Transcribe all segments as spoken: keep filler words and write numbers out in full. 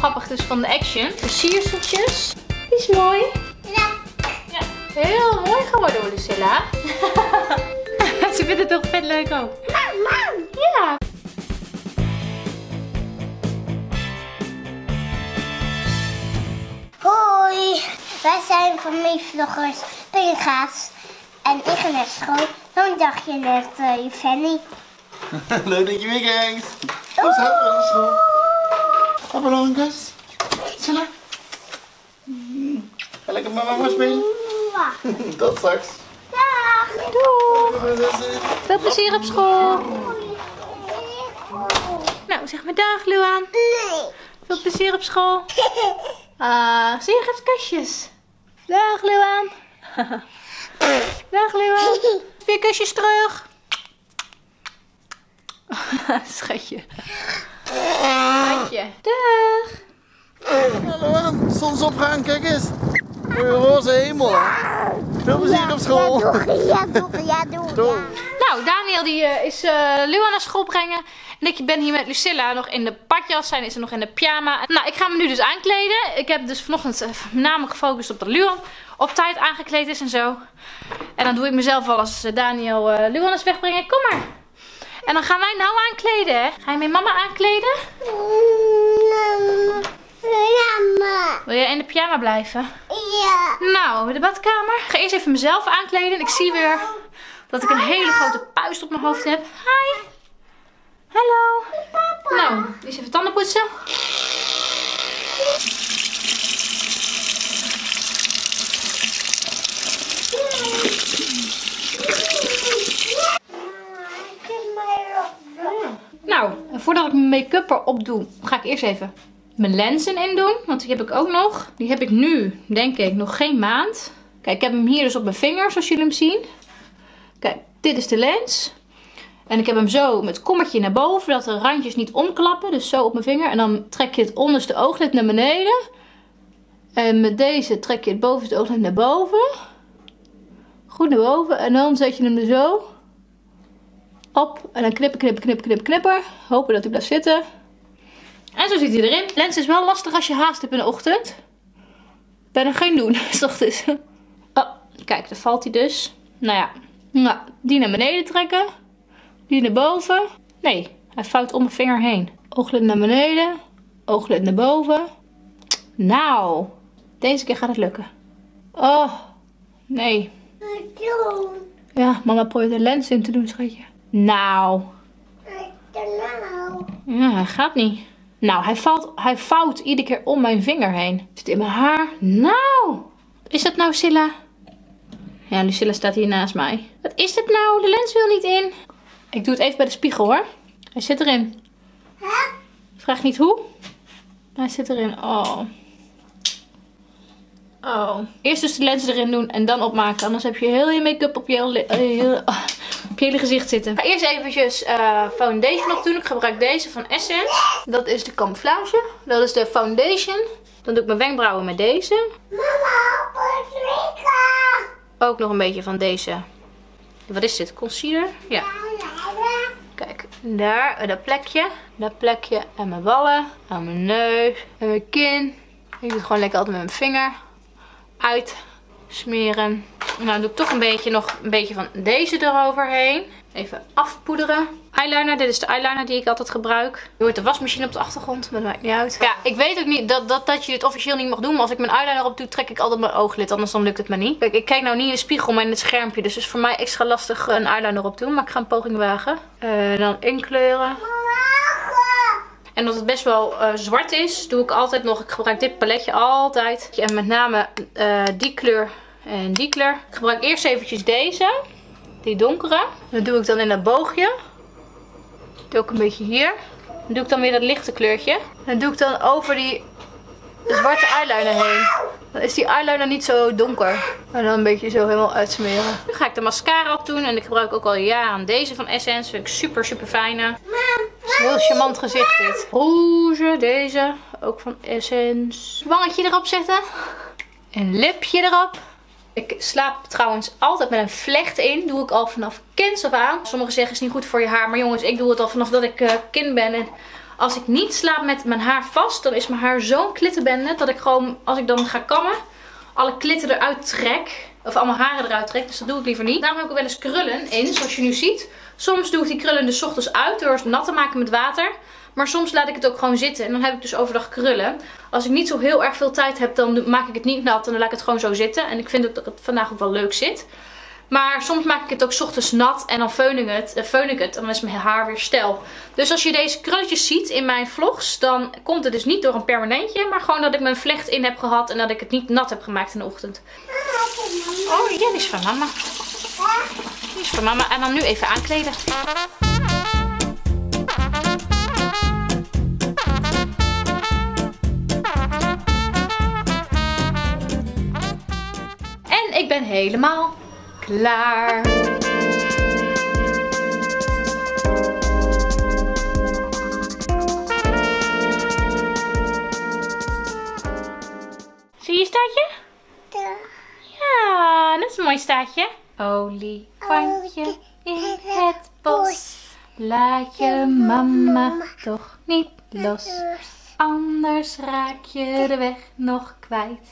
Grappig dus van de Action. De sierseltjes. Die is mooi. Ja. Ja. Heel mooi geworden, Lucilla. Ze vindt het toch vet leuk ook. Mam. Ja. Hoi. Wij zijn familievloggers Pinga's. En ik ga naar school. Zo'n dagje met uh, je Fanny. Leuk dat je weer kijkt. Kom zo, naar school. Papa nog een kus. Zullen we? Ga lekker met mama spelen. Tot straks. Dag. Doei. Veel plezier op school. Nou, zeg maar dag, Luan. Nee. Veel plezier op school. Ah, zie je, geeft kusjes. Dag, Luan. Dag, Luan. Weer kusjes terug. Schatje. Schatje. Dag. Hallo, zonsopgang, kijk eens. Een roze hemel. Veel plezier op school. Ja, doe. Ja, doe. Ja, doe. Nou, Daniel die uh, is uh, Luan naar school brengen. En ik ben hier met Lucilla nog in de badjas. Zij is er nog in de pyjama. Nou, ik ga me nu dus aankleden. Ik heb dus vanochtend uh, namelijk gefocust op dat Luan op tijd aangekleed is en zo. En dan doe ik mezelf al als uh, Daniel uh, Luan eens wegbrengen. Kom maar. En dan gaan wij nou aankleden, hè? Ga je met mama aankleden? Mama. Wil jij in de pyjama blijven? Ja. Nou, de badkamer. Ik ga eerst even mezelf aankleden. Ik zie weer dat ik een hele grote puist op mijn hoofd heb. Hi. Hallo. Papa. Nou, eerst even tanden poetsen. Nou, voordat ik mijn make-up erop doe, ga ik eerst even mijn lenzen in doen. Want die heb ik ook nog. Die heb ik nu, denk ik, nog geen maand. Kijk, ik heb hem hier dus op mijn vingers, zoals jullie hem zien. Kijk, dit is de lens. En ik heb hem zo met het kommetje naar boven, dat de randjes niet omklappen. Dus zo op mijn vinger. En dan trek je het onderste ooglid naar beneden. En met deze trek je het bovenste ooglid naar boven. Goed naar boven. En dan zet je hem er zo op. En dan knippen, knippen, knippen, knippen, knippen. Hopen dat hij blijft zitten. En zo zit hij erin. Lens is wel lastig als je haast hebt in de ochtend. Ik ben er geen doen, ochtends. Oh, kijk, daar valt hij dus. Nou ja. Nou, die naar beneden trekken. Die naar boven. Nee, hij vouwt om mijn vinger heen. Ooglid naar beneden. Ooglid naar boven. Nou, deze keer gaat het lukken. Oh, nee. Ja, mama probeert de lens in te doen, schatje. Nou. Ja, hij gaat niet. Nou, hij valt, hij vouwt iedere keer om mijn vinger heen. Zit in mijn haar. Nou. Is dat nou, Silla? Ja, Lucilla staat hier naast mij. Wat is dit nou? De lens wil niet in. Ik doe het even bij de spiegel, hoor. Hij zit erin. Vraag niet hoe. Hij zit erin. Oh. Oh. Eerst dus de lens erin doen en dan opmaken. Anders heb je heel je make-up op je hele, heel, op je hele gezicht zitten. Ik ga eerst eventjes uh, foundation op doen. Ik gebruik deze van Essence. Dat is de camouflage. Dat is de foundation. Dan doe ik mijn wenkbrauwen met deze. Mama, ook nog een beetje van deze. Wat is dit? Concealer? Ja. Kijk, daar, dat plekje. Dat plekje en mijn wallen. En mijn neus. En mijn kin. Ik doe het gewoon lekker altijd met mijn vinger. Uit. Smeren. Nou doe ik toch een beetje, nog een beetje van deze eroverheen. Even afpoederen. Eyeliner. Dit is de eyeliner die ik altijd gebruik. Je hoort de wasmachine op de achtergrond. Maar dat maakt niet uit. Ja, ik weet ook niet dat, dat, dat je dit officieel niet mag doen. Maar als ik mijn eyeliner op doe, trek ik altijd mijn ooglid. Anders dan lukt het me niet. Kijk, ik kijk nou niet in de spiegel, maar in het schermpje. Dus het is voor mij extra lastig een eyeliner op doen. Maar ik ga een poging wagen. Uh, dan inkleuren. En omdat het best wel uh, zwart is, doe ik altijd nog. Ik gebruik dit paletje altijd. En met name uh, die kleur en die kleur. Ik gebruik eerst eventjes deze. Die donkere. Dat doe ik dan in dat boogje. Dat doe ik een beetje hier. Dan doe ik dan weer dat lichte kleurtje. En doe ik dan over die zwarte eyeliner heen. Dan is die eyeliner niet zo donker. En dan een beetje zo helemaal uitsmeren. Nu ga ik de mascara op doen. En ik gebruik ook al jaren deze van Essence. Vind ik super super fijne. Heel charmant gezicht dit. Rouge, deze. Ook van Essence. Wangetje erop zetten. Een lipje erop. Ik slaap trouwens altijd met een vlecht in. Doe ik al vanaf kinds af aan. Sommigen zeggen het is niet goed voor je haar. Maar jongens, ik doe het al vanaf dat ik uh, kind ben. En Als ik niet slaap met mijn haar vast, dan is mijn haar zo'n klittenbende. Dat ik gewoon, als ik dan ga kammen, alle klitten eruit trek. Of allemaal haren eruit trek. Dus dat doe ik liever niet. Daarom heb ik ook wel eens krullen in, zoals je nu ziet. Soms doe ik die krullen dus 's ochtends uit door het nat te maken met water. Maar soms laat ik het ook gewoon zitten. En dan heb ik dus overdag krullen. Als ik niet zo heel erg veel tijd heb, dan maak ik het niet nat. En dan laat ik het gewoon zo zitten. En ik vind ook dat het vandaag ook wel leuk zit. Maar soms maak ik het ook 's ochtends nat en dan feun ik het. Eh, feun ik het en dan is mijn haar weer stijl. Dus als je deze krulletjes ziet in mijn vlogs, dan komt het dus niet door een permanentje. Maar gewoon dat ik mijn vlecht in heb gehad en dat ik het niet nat heb gemaakt in de ochtend. Oh, ja, die is van mama. Die is van mama. En dan nu even aankleden. En ik ben helemaal klaar. Zie je staartje? Ja. Ja, dat is een mooi staartje. Olifantje in het bos. Laat je mama toch niet los. Anders raak je de weg nog kwijt.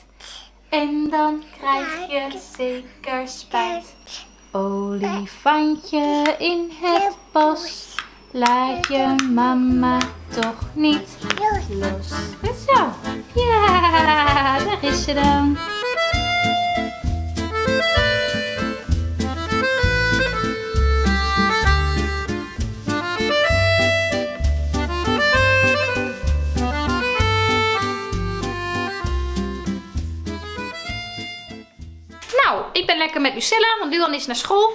En dan krijg je zeker spijt. Olifantje in het bos. Laat je mama toch niet los. Goed zo. Ja, daar is ze dan. Ik ben lekker met Lucilla, want Luan is naar school.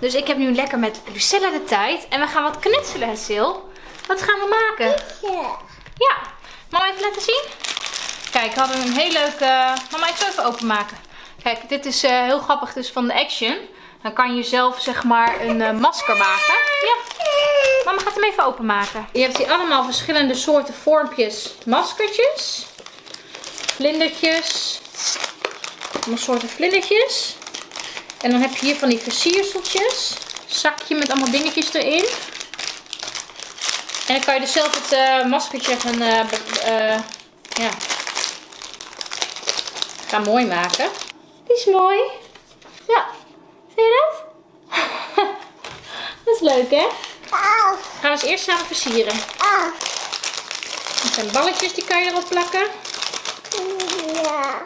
Dus ik heb nu lekker met Lucilla de tijd. En we gaan wat knutselen, Sil. Wat gaan we maken? Ja. Mama even laten zien. Kijk, we hadden een heel leuk... Uh... Mama, ik zal even openmaken. Kijk, dit is uh, heel grappig dus van de Action. Dan kan je zelf zeg maar een uh, masker maken. Ja. Mama gaat hem even openmaken. Je hebt hier allemaal verschillende soorten vormpjes. Maskertjes. Vlindertjes. Allemaal soorten vlindertjes. En dan heb je hier van die versierseltjes. Zakje met allemaal dingetjes erin. En dan kan je dus zelf het uh, maskertje gaan, uh, uh, ja. gaan mooi maken. Die is mooi. Ja, zie je dat? Dat is leuk, hè? Gaan we eens eerst samen versieren. Dat zijn balletjes, die kan je erop plakken. Ja.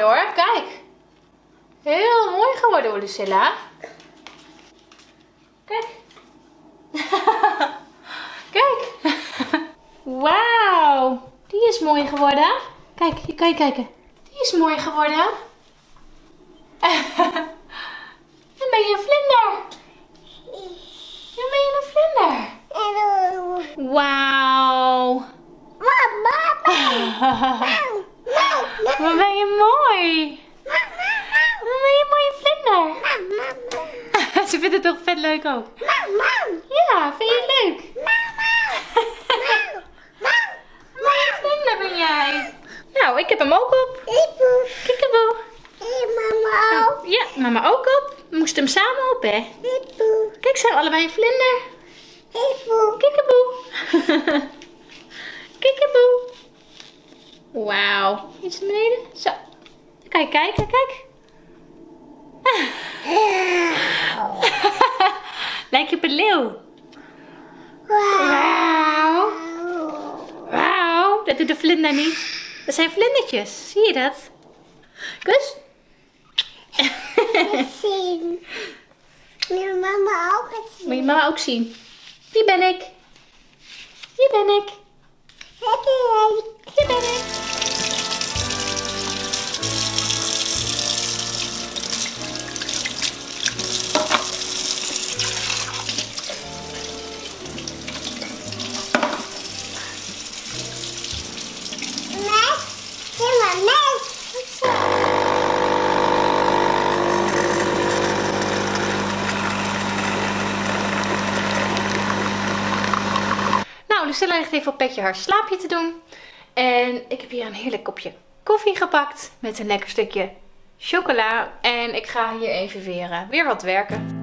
Hoor. Kijk. Heel mooi geworden hoor, Lucilla. Kijk. Kijk. Wauw. Die is mooi geworden. Kijk, hier kan je kijken. Die is mooi geworden. Dan ben je een vlinder. Dan ben je een vlinder. Wauw. Wat ben je mooi! Wat ben je een mooie vlinder! Ze vindt het toch vet leuk ook? Ja, vind je het leuk? Een mooie vlinder ben jij! Nou, ik heb hem ook op! Kikkeboe! Mama ook! Ja, mama ook op! We moesten hem samen op, hè? Kijk, zijn we allebei een vlinder! Kikkeboe! Kikkeboe! Wauw. Iets naar beneden. Zo. Dan kan je kijken. Kijk. Wow. Lijkt je op een leeuw. Wauw. Wauw. Dat doet de vlinder niet. Dat zijn vlindertjes. Zie je dat? Kus. Ik zien. Wil je mama ook het zien? Wil je mama ook zien? Hier ben ik. Hier ben ik. Hier ben ik. Lucilla ligt even op bedje haar slaapje te doen. En ik heb hier een heerlijk kopje koffie gepakt met een lekker stukje chocola. En ik ga hier even weer, uh, weer wat werken.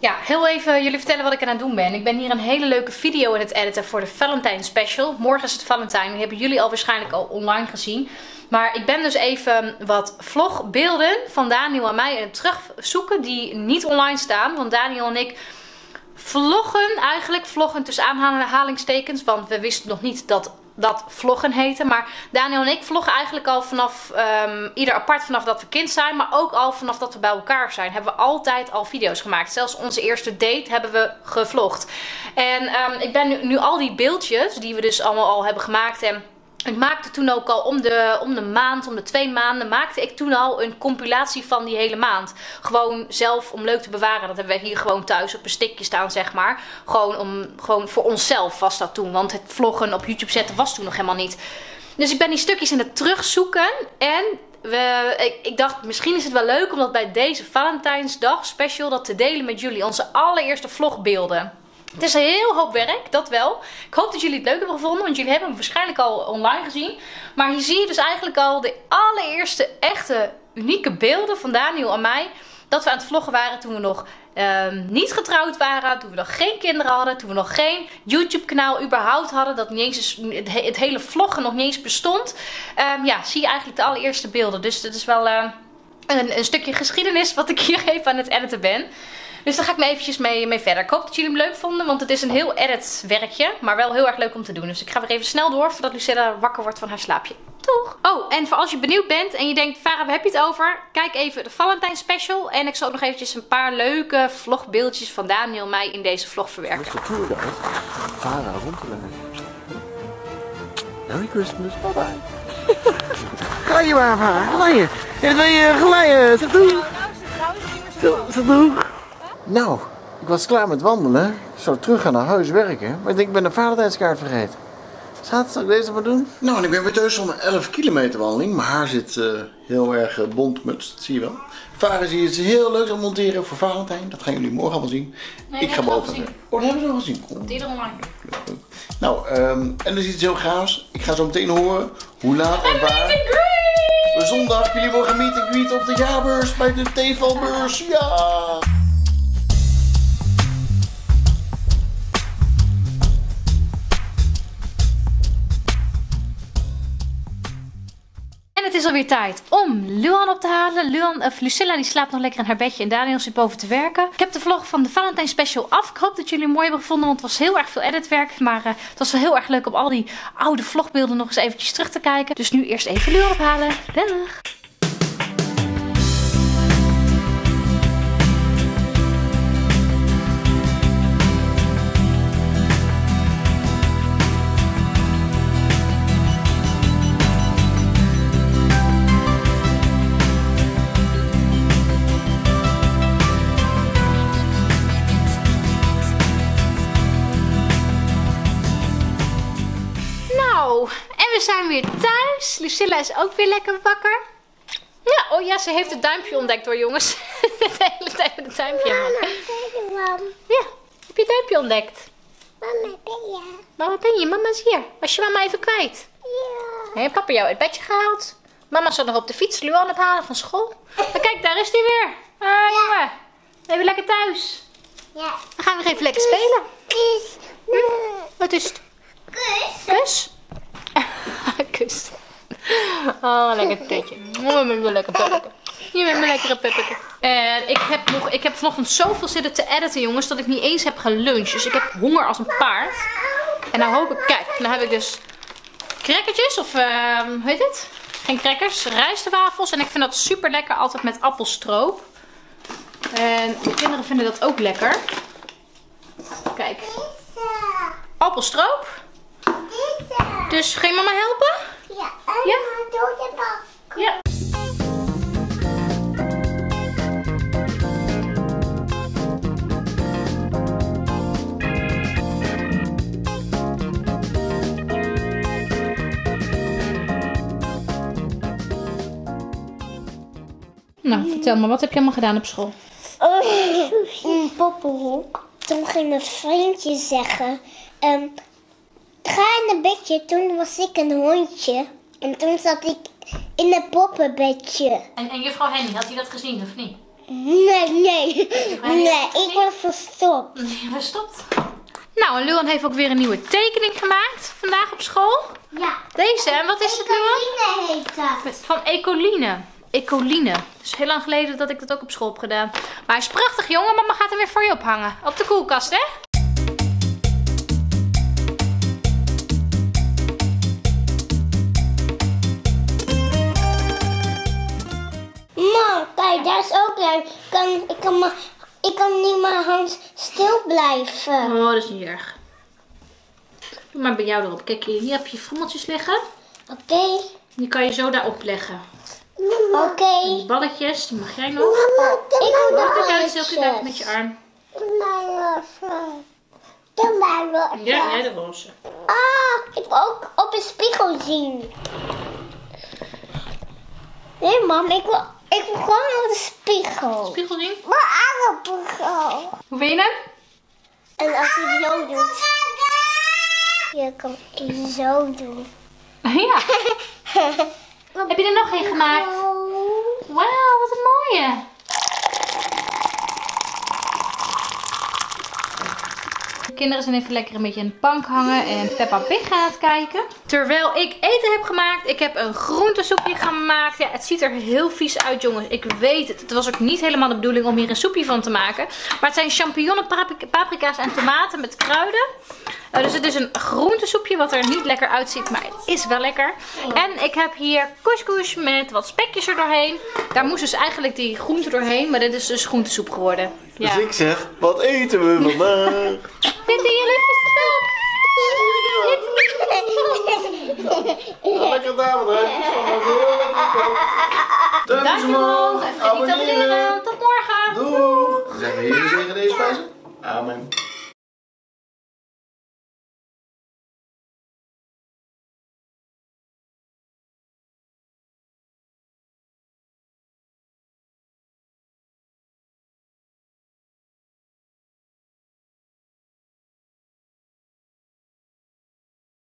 Ja, heel even jullie vertellen wat ik aan het doen ben. Ik ben hier een hele leuke video aan het editen voor de Valentine Special. Morgen is het Valentijn. Die hebben jullie al waarschijnlijk al online gezien. Maar ik ben dus even wat vlogbeelden van Daniel en mij aan het terugzoeken die niet online staan. Want Daniel en ik vloggen eigenlijk. Vloggen tussen aanhalingstekens. Want we wisten nog niet dat dat vloggen heette. Maar Daniel en ik vloggen eigenlijk al vanaf um, ieder apart vanaf dat we kind zijn. Maar ook al vanaf dat we bij elkaar zijn. Hebben we altijd al video's gemaakt. Zelfs onze eerste date hebben we gevlogd. En um, ik ben nu, nu al die beeldjes die we dus allemaal al hebben gemaakt. En ik maakte toen ook al om de, om de maand, om de twee maanden, maakte ik toen al een compilatie van die hele maand. Gewoon zelf om leuk te bewaren. Dat hebben we hier gewoon thuis op een stickje staan, zeg maar. Gewoon, om, gewoon voor onszelf was dat toen. Want het vloggen op YouTube zetten was toen nog helemaal niet. Dus ik ben die stukjes aan het terugzoeken. En we, ik, ik dacht, misschien is het wel leuk om dat bij deze Valentijnsdag special dat te delen met jullie. Onze allereerste vlogbeelden. Het is een heel hoop werk, dat wel. Ik hoop dat jullie het leuk hebben gevonden, want jullie hebben hem waarschijnlijk al online gezien. Maar hier zie je dus eigenlijk al de allereerste echte unieke beelden van Daniel en mij. Dat we aan het vloggen waren toen we nog uh, niet getrouwd waren, toen we nog geen kinderen hadden, toen we nog geen YouTube kanaal überhaupt hadden. Dat niet eens het hele vloggen nog niet eens bestond. Um, ja, zie je eigenlijk de allereerste beelden. Dus dat is wel uh, een, een stukje geschiedenis wat ik hier even aan het editen ben. Dus daar ga ik me eventjes mee, mee verder. Ik hoop dat jullie hem leuk vonden, want het is een heel edit werkje. Maar wel heel erg leuk om te doen. Dus ik ga weer even snel door voordat Lucilla wakker wordt van haar slaapje. Doeg! Oh, en voor als je benieuwd bent en je denkt, Farah, waar heb je het over? Kijk even de Valentijn Special. En ik zal ook nog eventjes een paar leuke vlogbeeldjes van Daniel en mij in deze vlog verwerken. Farah, Merry Christmas, bye bye. Ga je maar, Farah, geleien. En ben je geleien, zeg doe. Zeg doe. Nou, ik was klaar met wandelen. Ik zou terug gaan naar huis werken. Maar ik denk, ik ben de vadertijdskaart vergeten. Schat, zal ik deze maar doen? Nou, en ik ben weer thuis van een elf kilometer wandeling. Mijn haar zit uh, heel erg uh, bontmutst, dat zie je wel. Varen zie je iets heel leuks aan monteren voor Valentijn. Dat gaan jullie morgen allemaal zien. Nee, ik ga boven. Oh, dat hebben ze al gezien. Op die online. Nou, um, en er is iets heel gaafs. Ik ga zo meteen horen hoe laat en waar. We zondag jullie morgen meet en greet op de jaarbeurs bij de T V L-beurs. Ja! Het is alweer tijd om Luan op te halen. Luan, of Lucilla die slaapt nog lekker in haar bedje en Daniel zit boven te werken. Ik heb de vlog van de Valentijn Special af. Ik hoop dat jullie hem mooi hebben gevonden, want het was heel erg veel editwerk. Maar uh, het was wel heel erg leuk om al die oude vlogbeelden nog eens eventjes terug te kijken. Dus nu eerst even Luan ophalen. Dag! We zijn weer thuis. Lucilla is ook weer lekker wakker. Ja, oh ja, ze heeft het duimpje ontdekt hoor jongens. De hele tijd het duimpje. Mama, kijk. Ja, heb je het duimpje ontdekt? Mama, ben je? Mama, ben je? Mama is hier. Was je mama even kwijt? Ja. Heeft papa jou uit het bedje gehaald? Mama zat nog op de fiets Luan ophalen van school. Maar kijk, daar is hij weer. Ah, ja. Jongen. Even lekker thuis. Ja. Dan gaan we even lekker kus, spelen. Kus. Hm? Wat is het? Kus. Kus? Kus. Oh, lekker tetje. Je bent mijn lekkere puppetje. Je bent mijn lekkere puppetje. En ik heb, nog, ik heb vanochtend zoveel zitten te editen, jongens, dat ik niet eens heb geluncht. Dus ik heb honger als een paard. En nou hoop ik, kijk, nou heb ik dus crackertjes of, uh, hoe heet dit? Geen crackers, rijstwafels. En ik vind dat super lekker, altijd met appelstroop. En de kinderen vinden dat ook lekker. Kijk. Appelstroop. Dus ging mama helpen? Ja, en ja? Door de bak. Ja. Nou, vertel me, wat heb je allemaal gedaan op school? Oh, een poppenhoek. Toen ging mijn vriendje zeggen, um, ga in een bedje. Toen was ik een hondje. En toen zat ik in een poppenbedje. En, en juffrouw Henny, had hij dat gezien of niet? Nee, nee. Nee, ik was verstopt. Je was verstopt? Nou, en Luan heeft ook weer een nieuwe tekening gemaakt vandaag op school. Ja. Deze, en wat is het, Luan? Ecoline heet dat. Van Ecoline. Ecoline. Het is heel lang geleden dat ik dat ook op school heb gedaan. Maar hij is prachtig, jongen. Mama gaat hem weer voor je ophangen. Op de koelkast, hè? Mam, kijk, daar is ook leuk. Ik kan, ik kan, maar, ik kan niet mijn hand stil blijven. Oh, dat is niet erg. Doe maar bij jou erop. Kijk, hier heb je frommeltjes liggen. Oké. Okay. Die kan je zo daarop leggen. Oké. Okay. Balletjes, die mag jij nog. Mama, ik wil dat balletjes. Met je arm. Doe maar roze. Doe maar roze. Ja, jij de roze. Ah, ik wil ook op een spiegel zien. Nee, mam, ik wil, ik wil gewoon op de spiegel. Spiegel zien? Mijn aardappel. Hoe vind je dat? En als je het zo doet. Je kan het zo doen. Ja. Heb je er nog een gemaakt? Wauw, wat een mooie. De kinderen zijn even lekker een beetje in de bank hangen en Peppa Pig gaan het kijken. Terwijl ik eten heb gemaakt, ik heb een groentesoepje gemaakt. Ja, het ziet er heel vies uit, jongens. Ik weet het. Het was ook niet helemaal de bedoeling om hier een soepje van te maken. Maar het zijn champignonnen, paprika's en tomaten met kruiden. Uh, dus het is een groentesoepje wat er niet lekker uitziet, maar het is wel lekker. En ik heb hier couscous met wat spekjes er doorheen. Daar moest dus eigenlijk die groente doorheen, maar dit is dus groentesoep geworden. Ja. Dus ik zeg, wat eten we vandaag? Vinden jullie verstand? Lekker dames, hè? Duimpjes omhoog, en vergeet niet te abonneren. Tot morgen. Doeg. Zeggen jullie tegen deze spijzen? Amen.